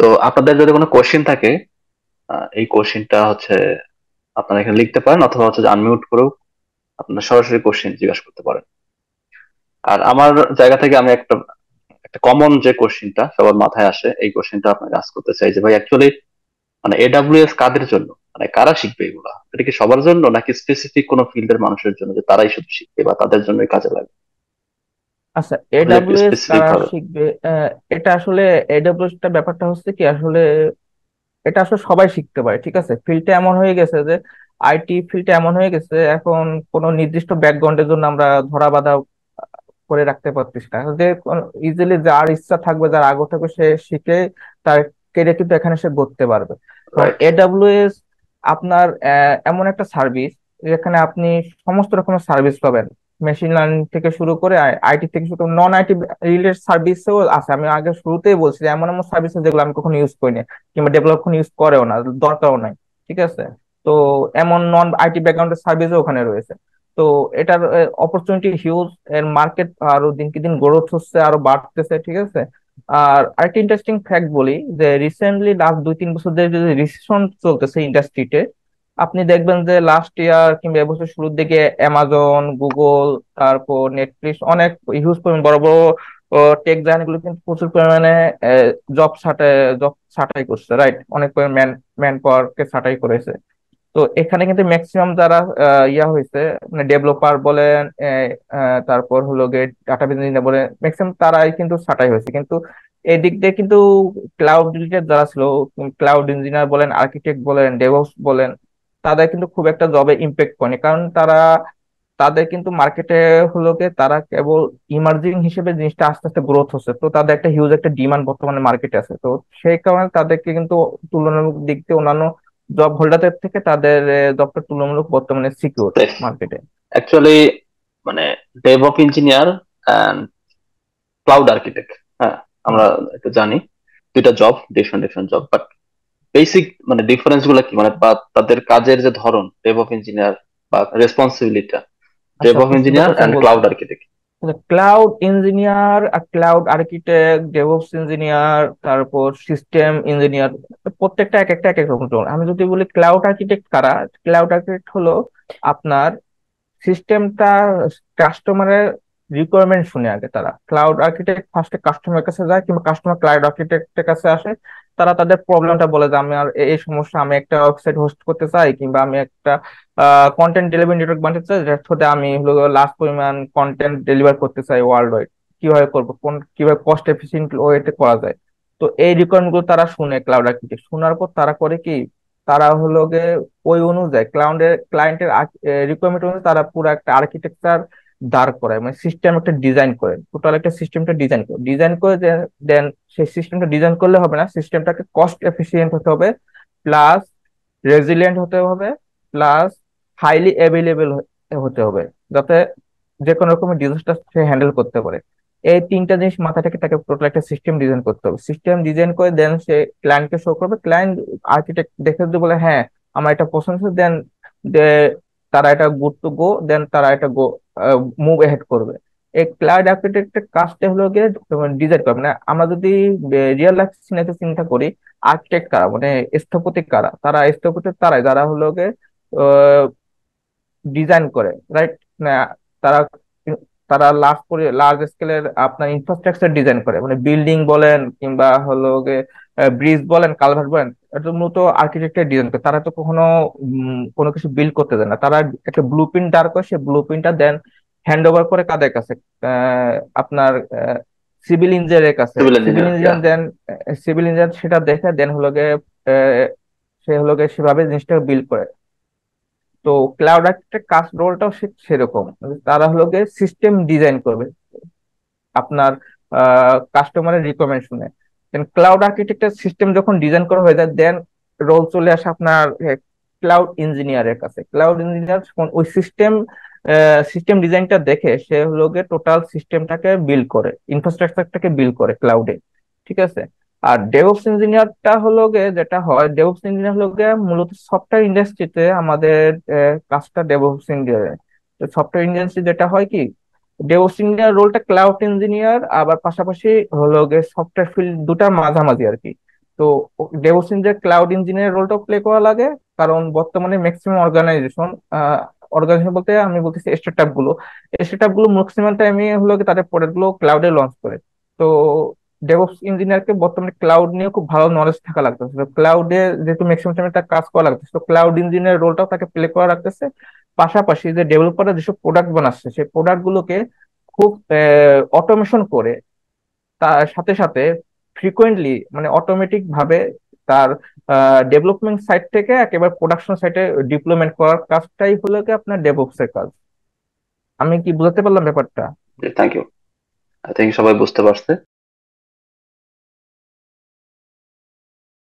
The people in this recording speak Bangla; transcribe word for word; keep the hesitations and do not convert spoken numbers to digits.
তো আপনাদের যদি কোনো কোশ্চেন থাকে এই কোশ্চেনটা হচ্ছে আপনারা এখানে লিখতে পারেন, অথবা হচ্ছে আনমিউট করেও আপনারা সরাসরি কোশ্চেন জিজ্ঞাসা করতে পারেন। আর আমার জায়গা থেকে আমি একটা একটা কমন যে কোশ্চেনটা সবার মাথায় আসে এই কোশ্চেনটা আপনাকে আস্ক করতে চাই যে ভাই অ্যাকচুয়ালি মানে এডব্লিউএস কাদের জন্য, মানে কারা শিখবে এগুলা? এটা কি সবার জন্য নাকি স্পেসিফিক কোনো ফিল্ডের মানুষের জন্য যে তারাই শুধু শিখবে বা তাদের জন্যই কাজে লাগবে? আচ্ছা, এডব্লিউএস কারা শিখবে এটা আসলে এডব্লিউএস টা ব্যাপারটা হচ্ছে কি আসলে এটা আসলে সবাই শিখতে পারে, ঠিক আছে। ফিল্ডটা এমন হয়ে গেছে যে আইটি ফিল্ডটা এমন হয়ে গেছে এখন কোনো নির্দিষ্ট ব্যাকগ্রাউন্ডের জন্য আমরা ধরা বাঁধা করে রাখতে পারতিস না, যে ইজিলি যার ইচ্ছা থাকবে যার আগ্রহ থাকবে সে শিখে তার কেরিয়ার কিন্তু এখানে সে গড়তে পারবে। এডব্লিউএস আপনার এমন একটা সার্ভিস যেখানে আপনি সমস্ত রকমের সার্ভিস পাবেন, মেশিন লার্নিং থেকে শুরু করে আইটি থেকে শুরু করে নন আইটি রিলেটেড সার্ভিসও আছে। আমি আগে শুরুতেই বলছি এমন এমন সার্ভিস যেগুলো আমি কখনো ইউজ করিনি কিংবা ডেভেলপ কখনো ইউজ করেও না, দরকারও নাই, ঠিক আছে। তো এমন নন আইটি ব্যাকগ্রাউন্ডের সার্ভিসও ওখানে রয়েছে। তো এটার অপরচুনিটি হিউজ, এর মার্কেট আরো দিনকে দিন গ্রোথ হচ্ছে, আরো বাড়তেছে, ঠিক আছে। আর আরেকটা ইন্টারেস্টিং ফ্যাক্ট বলি যে রিসেন্টলি লাস্ট দুই তিন বছর ধরে যে রিসেশন চলতেছে ইন্ডাস্ট্রিতে, আপনি দেখবেন যে লাস্ট ইয়ার কিংবা এবছর শুরুর দিকে অ্যামাজন, গুগল, তারপর নেটফ্লিক্স, অনেক হিউজ পরিমাণ বড় বড় টেক জায়ান্ট গুলো কিন্তু প্রচুর পরিমাণে জব ছাটাই জব ছাটাই করছে, রাইট। অনেক ম্যান ম্যান পাওয়ার কে ছাটাই করেছে। তো এখানে কিন্তু ম্যাক্সিমাম যারা ইয়া হয়েছে মানে ডেভেলপার বলেন, তারপর হলো গেট ডাটা বিজনেস বলেন, ম্যাক্সিমাম তারাই কিন্তু ছাটাই হয়েছে। কিন্তু এই দিক দিয়ে কিন্তু ক্লাউড রিলেটেড যারা ছিল, ক্লাউড ইঞ্জিনিয়ার বলেন, আর্কিটেক্ট বলেন, ডেভঅপস বলেন, তাদের কিন্তু খুব একটা জবে ইম্প্যাক্ট করেনি, কারণ তারা তাদের কিন্তু মার্কেটে হলো গিয়ে তারা কেবল ইমার্জিং হিসেবে জিনিসটা আস্তে আস্তে গ্রোথ হচ্ছে। তো তাদের একটা হিউজ একটা ডিমান্ড বর্তমানে মার্কেটে আছে। তো সেই কারণে তাদেরকে কিন্তু তুলনামূলক দিক দিয়ে অন্যান্য জব হোল্ডারদের থেকে তাদের জবটা তুলনামূলক বর্তমানে সিকিউর মার্কেটে। অ্যাকচুয়ালি মানে DevOps engineer and cloud architect, হ্যাঁ আমরা একটু জানি দুইটা job, different different job, but basic মানে ডিফারেন্স গুলো কি মানে বা তাদের কাজের যে ধরন, ডেভঅপ ইঞ্জিনিয়ার বা responsibility DevOps engineer and cloud architect. Cloud engineer আর ক্লাউড আর্কিটেক্ট, ডেভঅপস ইঞ্জিনিয়ার, তারপর সিস্টেম ইঞ্জিনিয়ার, প্রত্যেকটা এক একটা এক এক রকম। আমি যদি বলি ক্লাউড আর্কিটেক্ট কারা, ক্লাউড আর্কিটেক্ট হলো আপনার সিস্টেমটা কাস্টমারের রিকোয়ারমেন্ট শুনে আগে তারা ক্লাউড আর্কিটেক্ট ফার্স্টে কাস্টমারের কাছে যায় কিংবা কাস্টমার ক্লাউড আর্কিটেক্টের কাছে আসে, তারা তাদের প্রবলেমটা বলে যে আমি আর এই সমস্যা, আমি একটা ওয়েবসাইট হোস্ট করতে চাই কিংবা আমি একটা কন্টেন্ট ডেলিভারি নেটওয়ার্ক বানাতে চাই যেটার সাথে আমি লার্জ পরিমাণ কন্টেন্ট ডেলিভার করতে চাই ওয়ার্ল্ড ওয়াইড, কিভাবে করবো, কোন কিভাবে কস্ট এফিসিয়েন্ট ওয়েতে করা যায়। তো এই রিকোয়ারমেন্ট গুলো তারা শুনে ক্লাউড আর্কিটেক্ট, শোনার পর তারা করে কি তারা হলো গিয়ে ওই অনুযায়ী ক্লাউডের ক্লায়েন্টের রিকোয়ারমেন্ট অনুযায়ী তারা পুরো একটা আর্কিটেকচার দাঁড় করায়, মানে সিস্টেম একটা ডিজাইন করে, টোটাল একটা সিস্টেমটা ডিজাইন করে ডিজাইন করে দেন সেই সিস্টেমটা ডিজাইন করলে হবে না, সিস্টেমটাকে কস্ট এফিসিয়েন্ট হতে হবে, প্লাস রেজিলিয়েন্ট হতে হবে, প্লাস হাইলি অ্যাভেলেবেল হতে হবে যাতে যে কোনো রকমের ডিজাস্টার সে হ্যান্ডেল করতে পারে। এই তিনটা জিনিস মাথা থেকে তাকে টোটাল একটা সিস্টেম ডিজাইন করতে হবে। সিস্টেম ডিজাইন করে দেন সে ক্লায়েন্টকে শো করবে, ক্লায়েন্ট আর্কিটেক্ট দেখে যদি বলে হ্যাঁ আমার এটা পছন্দ হচ্ছে, দেন তারা এটা গুড টু গো, দেন তারা এটা গো মুভ এহেড করবে। এই ক্লাউড আর্কিটেক্টের কাজটা হলো গিয়ে ডিজাইন করা, মানে আমরা যদি রিয়েল লাইফ সিনারিতে চিন্তা করি আর্কিটেক্ট কারা মানে স্থপতি কারা, তারা স্থপতি তারাই যারা হলো গিয়ে ডিজাইন করে, রাইট। তারা তারা লার্জ করে লার্জ স্কেলের আপনার ইনফ্রাস্ট্রাকচার ডিজাইন করে, মানে বিল্ডিং বলেন কিংবা হলো গিয়ে ব্রিজ বলেন, কালভার্ট বলেন, এটা মূলত আর্কিটেক্টের ডিজাইন করে। তারা তো কখনো কোনো কিছু বিল্ড করতে দেয় না, তারা একটা ব্লু প্রিন্ট দাঁড় করে, সেই ব্লু প্রিন্টটা দেন হ্যান্ড ওভার করে কাদের কাছে, আপনার সিভিল ইঞ্জিনিয়ারের কাছে। Civil engineer then civil engineer সেটা দেখে দেন হলো গিয়ে সে হলো গিয়ে সেভাবে জিনিসটা বিল্ড করে। তো ক্লাউড আর্কিটেক্ট কাজ রোলটাও সেরকম, তারা হলো গিয়ে সিস্টেম ডিজাইন করবে আপনার কাস্টমারের রিকোয়ারমেন্ট শুনে। দেন ক্লাউড আর্কিটেক্টের সিস্টেম যখন ডিজাইন করা হয়ে যায় দেন রোল চলে আসে আপনার ক্লাউড ইঞ্জিনিয়ারের কাছে। ক্লাউড ইঞ্জিনিয়ার ওই সিস্টেম সিস্টেম ডিজাইনটা দেখে সে হলো গিয়ে টোটাল সিস্টেমটাকে বিল্ড করে, ইনফ্রাস্ট্রাকচারটাকে বিল্ড করে ক্লাউডে, ঠিক আছে। আর ডেভঅপস ইঞ্জিনিয়ারটা হলো গিয়ে যেটা হয়, ডেভঅপস ইঞ্জিনিয়ার হলো গিয়ে মূলত সফটওয়্যার ইন্ডাস্ট্রিতে আমাদের কাজটা ডেভঅপস ইঞ্জিনিয়ার। তো সফটওয়্যার ইন্ডাস্ট্রি যেটা হয় কি ডেভঅপস ইঞ্জিনিয়ার রোলটা ক্লাউড ইঞ্জিনিয়ার আবার পাশাপাশি হলো গিয়ে সফটওয়্যার ফিল্ড, দুটা মাঝামাঝি আর কি। তো তো ডেভঅপস ইঞ্জিনিয়ার ক্লাউড ইঞ্জিনিয়ারের রোলটা প্লে করা লাগে, কারণ বর্তমানে ম্যাক্সিমাম অর্গানাইজেশন অর্গানাইজেশন বলতে আমি বলতেছি স্টার্টআপ গুলো স্টার্টআপ গুলো ম্যাক্সিমাম টাইমে হলো তাদের প্রোডাক্ট গুলো ক্লাউডে লঞ্চ করে। তো ডেভঅপস ইঞ্জিনিয়ারকে বর্তমানে ক্লাউড নিয়ে খুব ভালো নলেজ থাকা লাগতেছে, ক্লাউডে যেহেতু ম্যাক্সিমাম টাইমে তার কাজ করা লাগতেছে, তো ক্লাউড ইঞ্জিনিয়ারের রোলটাও তাকে প্লে করা লাগতেছে। পাশাপাশি যে ডেভেলপাররা যেসব প্রোডাক্ট বানাচ্ছে সেই প্রোডাক্ট গুলোকে খুব অটোমেশন করে তার সাথে সাথে ফ্রিকোয়েন্টলি মানে অটোমেটিক ভাবে তার ডেভেলপমেন্ট সাইট থেকে একেবারে প্রোডাকশন সাইটে ডিপ্লয়মেন্ট করার কাজটাই হলো কি আপনার ডেভঅপসের কাজ। আমি কি বুঝাতে পারলাম ব্যাপারটা? থ্যাংক ইউ, থ্যাংক ইউ, সবাই বুঝতে পারছে।